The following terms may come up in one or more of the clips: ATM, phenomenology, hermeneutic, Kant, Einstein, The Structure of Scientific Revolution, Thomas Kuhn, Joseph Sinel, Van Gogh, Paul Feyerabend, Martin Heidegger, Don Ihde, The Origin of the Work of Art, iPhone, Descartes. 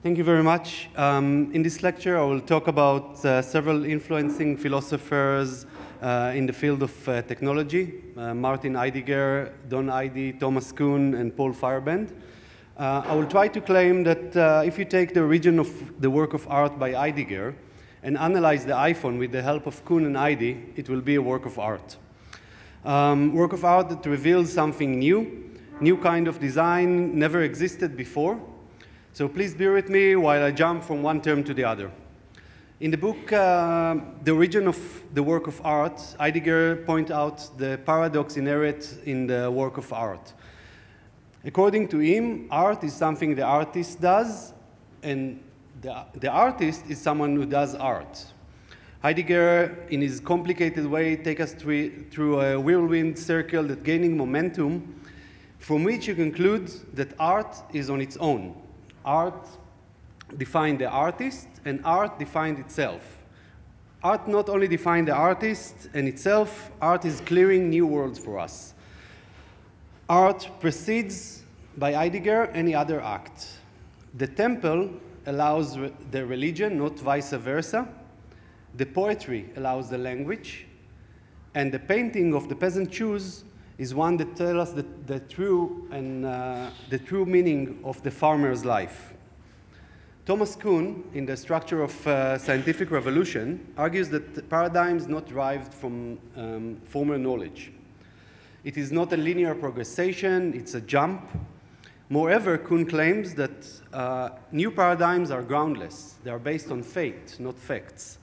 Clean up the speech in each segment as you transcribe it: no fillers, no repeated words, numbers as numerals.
Thank you very much. In this lecture, I will talk about several influencing philosophers in the field of technology, Martin Heidegger, Don Ihde, Thomas Kuhn, and Paul Feyerabend. I will try to claim that if you take The Origin of the Work of Art by Heidegger and analyze the iPhone with the help of Kuhn and Ihde, it will be a work of art. Work of art that reveals something new kind of design never existed before. So please bear with me while I jump from one term to the other. In the book, The Origin of the Work of Art, Heidegger points out the paradox inherent in the work of art. According to him, art is something the artist does, and the artist is someone who does art. Heidegger, in his complicated way, takes us through a whirlwind circle that's gaining momentum, from which you conclude that art is on its own. Art defined the artist, and art defined itself. Art not only defined the artist and itself, art is clearing new worlds for us. Art precedes, by Heidegger, any other act. The temple allows the religion, not vice versa. The poetry allows the language. And the painting of the peasant shoes is one that tells us the true meaning of the farmer's life. Thomas Kuhn, in The Structure of Scientific Revolution, argues that the paradigm is not derived from former knowledge. It is not a linear progression, it's a jump. Moreover, Kuhn claims that new paradigms are groundless. They are based on fate, not facts.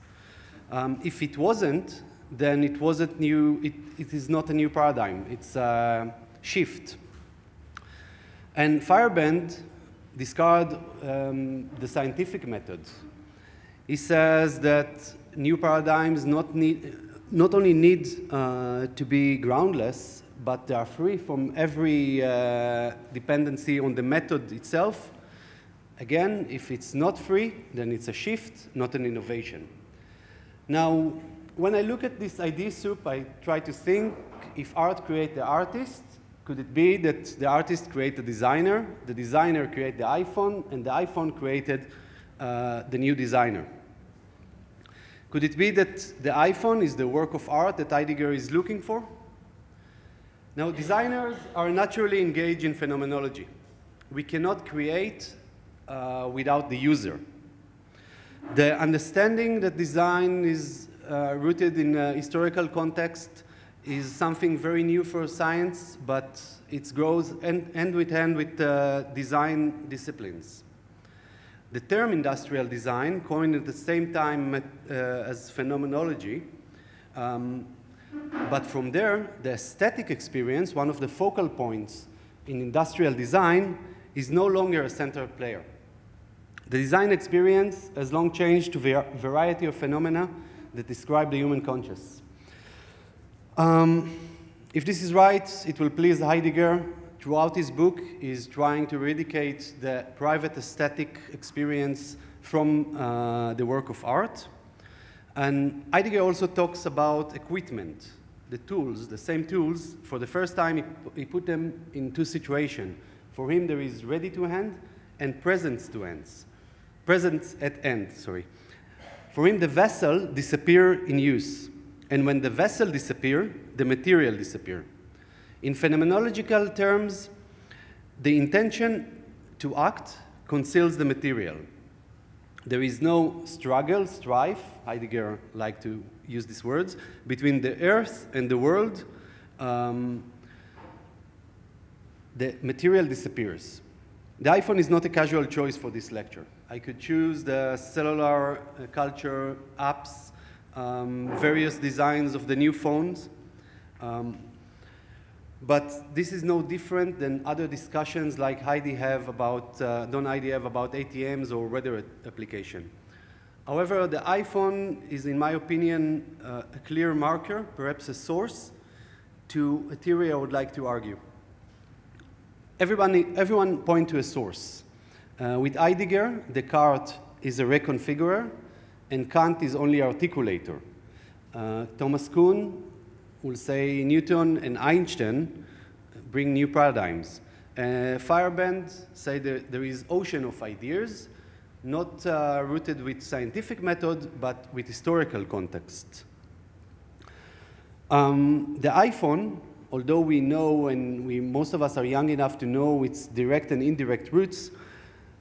If it wasn't, then it wasn't new, it is not a new paradigm, it's a shift. And Feyerabend discards the scientific method. He says that new paradigms not only need to be groundless, but they are free from every dependency on the method itself. Again, if it's not free, then it's a shift, not an innovation. Now, when I look at this idea soup, I try to think, if art creates the artist, could it be that the artist created the designer created the iPhone, and the iPhone created the new designer? Could it be that the iPhone is the work of art that Heidegger is looking for? Now, designers are naturally engaged in phenomenology. We cannot create without the user. The understanding that design is rooted in a historical context is something very new for science, but it grows hand with design disciplines. The term industrial design, coined at the same time as phenomenology, but from there, the aesthetic experience, one of the focal points in industrial design, is no longer a central player. The design experience has long changed to a variety of phenomena that describe the human conscious. If this is right, it will please Heidegger. Throughout his book, he is trying to eradicate the private aesthetic experience from the work of art. And Heidegger also talks about equipment, the tools, the same tools. For the first time, he put them in two situations. For him, there is ready to hand and presence at end. For him, the vessel disappear in use. And when the vessel disappear, the material disappear. In phenomenological terms, the intention to act conceals the material. There is no struggle, strife, Heidegger liked to use these words, between the earth and the world. The material disappears. The iPhone is not a casual choice for this lecture. I could choose the cellular culture apps, various designs of the new phones. But this is no different than other discussions like Don Ihde have about ATMs or weather application. However, the iPhone is, in my opinion, a clear marker, perhaps a source, to a theory I would like to argue. Everyone points to a source. With Heidegger, Descartes is a reconfigurer, and Kant is only articulator. Thomas Kuhn will say Newton and Einstein bring new paradigms. Feyerabend say that there is ocean of ideas, not rooted with scientific method, but with historical context. The iPhone, although we know, and most of us are young enough to know its direct and indirect roots,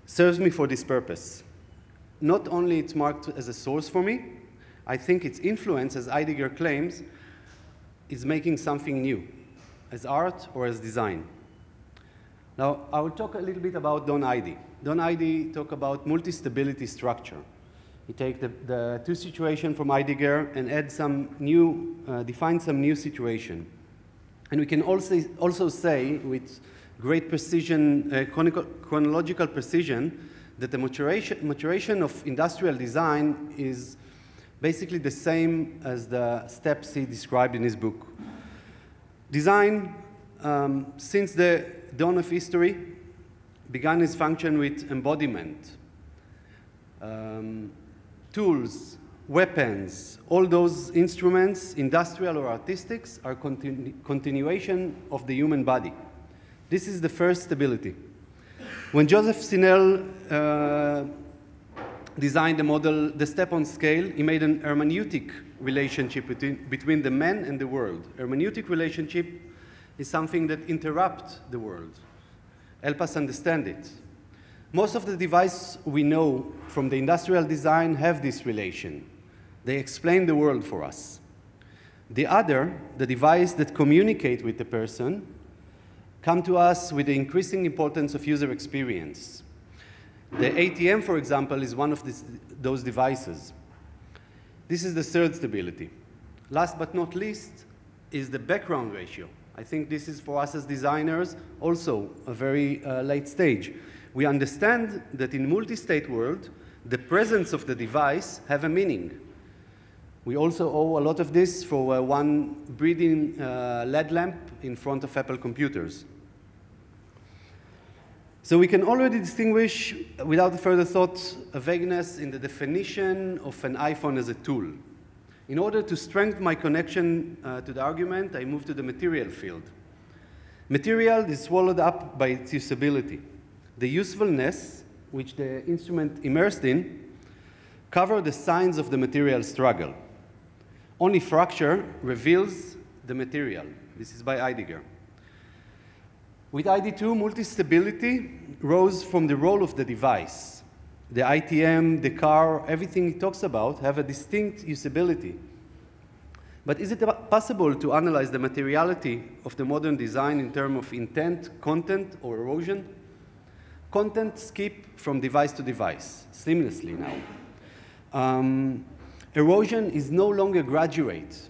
serves me for this purpose. Not only it's marked as a source for me, I think its influence, as Heidegger claims, is making something new, as art or as design. Now, I will talk a little bit about Don Ihde. Don Ihde talk about multi-stability structure. He takes the two situations from Heidegger and add some new, define some new situation. And we can also say with great precision, chronological precision, that the maturation of industrial design is basically the same as the steps he described in his book. Design, since the dawn of history, began its function with embodiment, tools, weapons, all those instruments, industrial or artistic, are continuation of the human body. This is the first stability. When Joseph Sinel designed the model, the step on scale, he made an hermeneutic relationship between the man and the world. Hermeneutic relationship is something that interrupts the world, help us understand it. Most of the devices we know from the industrial design have this relation. They explain the world for us. The other, the device that communicate with the person, come to us with the increasing importance of user experience. The ATM, for example, is one of those devices. This is the third stability. Last but not least is the background ratio. I think this is, for us as designers, also a very late stage. We understand that in multi-state world, the presence of the device have a meaning. We also owe a lot of this for one breathing LED lamp in front of Apple computers. So we can already distinguish, without further thought, a vagueness in the definition of an iPhone as a tool. In order to strengthen my connection to the argument, I move to the material field. Material is swallowed up by its usability. The usefulness, which the instrument immersed in, cover the signs of the material struggle. Only fracture reveals the material. This is by Heidegger. With ID2, multi-stability rose from the role of the device. The ITM, the car, everything he talks about have a distinct usability. But is it possible to analyze the materiality of the modern design in terms of intent, content, or erosion? Content skip from device to device, seamlessly now. Erosion is no longer graduate,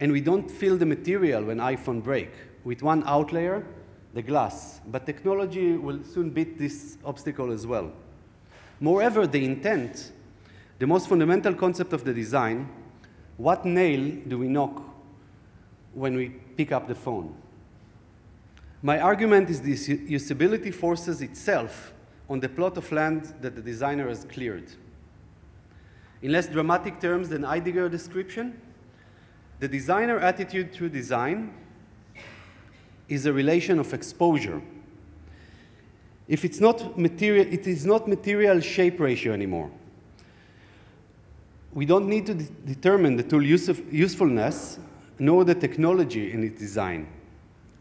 and we don't feel the material when iPhone break, with one outlier, the glass. But technology will soon beat this obstacle as well. Moreover, the intent, the most fundamental concept of the design, what nail do we knock when we pick up the phone? My argument is this usability forces itself on the plot of land that the designer has cleared. In less dramatic terms than Heidegger's description, the designer attitude through design is a relation of exposure. If it's not material, it is not material shape ratio anymore. We don't need to determine the tool usefulness, nor the technology in its design.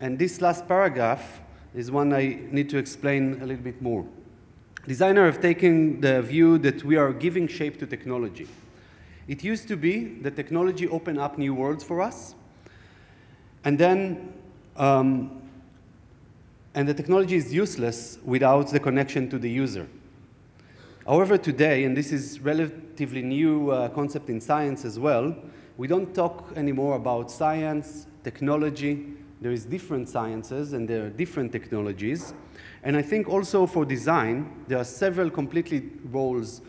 And this last paragraph is one I need to explain a little bit more. Designers have taken the view that we are giving shape to technology. It used to be that technology opened up new worlds for us, and then and the technology is useless without the connection to the user. However, today, and this is relatively new concept in science as well, we don't talk anymore about science, technology. There is different sciences and there are different technologies. And I think also for design, there are several completely roles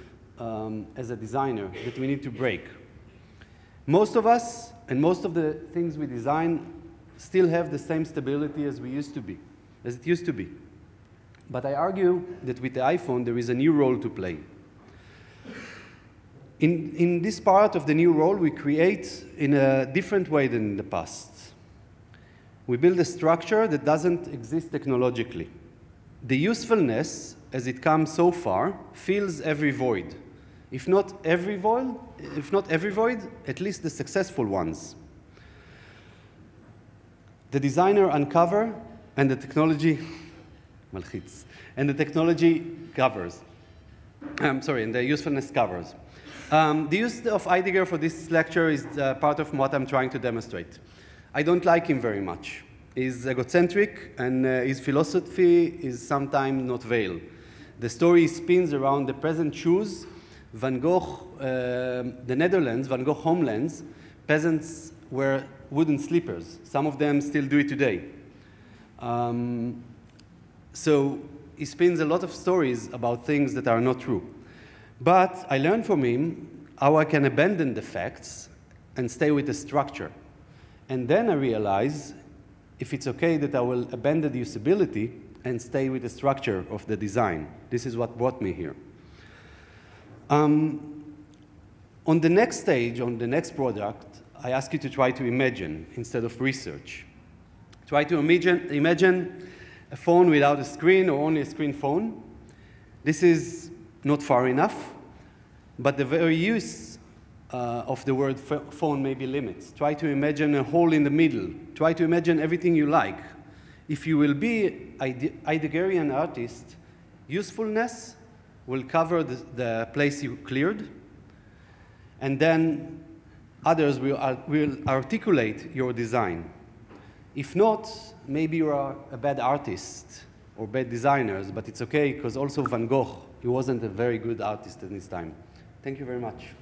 as a designer that we need to break. Most of us and most of the things we design still have the same stability as we used to be. But I argue that with the iPhone, there is a new role to play. In this part of the new role, we create in a different way than in the past. We build a structure that doesn't exist technologically. The usefulness as it comes so far, fills every void. If not every void, at least the successful ones. The designer uncovers, and the technology malchitz, and the technology covers. I'm sorry, and the usefulness covers. The use of Heidegger for this lecture is part of what I'm trying to demonstrate. I don't like him very much. He's egocentric, and his philosophy is sometimes not veiled. The story spins around the present shoes, Van Gogh, the Netherlands, Van Gogh homelands, peasants were wooden slippers. Some of them still do it today. So he spins a lot of stories about things that are not true. But I learned from him how I can abandon the facts and stay with the structure. And then I realize if it's okay that I will abandon the usability and stay with the structure of the design. This is what brought me here. On the next stage, on the next product, I ask you to try to imagine instead of research. Try to imagine a phone without a screen or only a screen phone. This is not far enough, but the very use of the word phone may be limits. Try to imagine a hole in the middle. Try to imagine everything you like. If you will be a Heideggerian artist, usefulness will cover the place you cleared, and then others will articulate your design. If not, maybe you are a bad artist or bad designers, but it's okay because also Van Gogh, he wasn't a very good artist in his time. Thank you very much.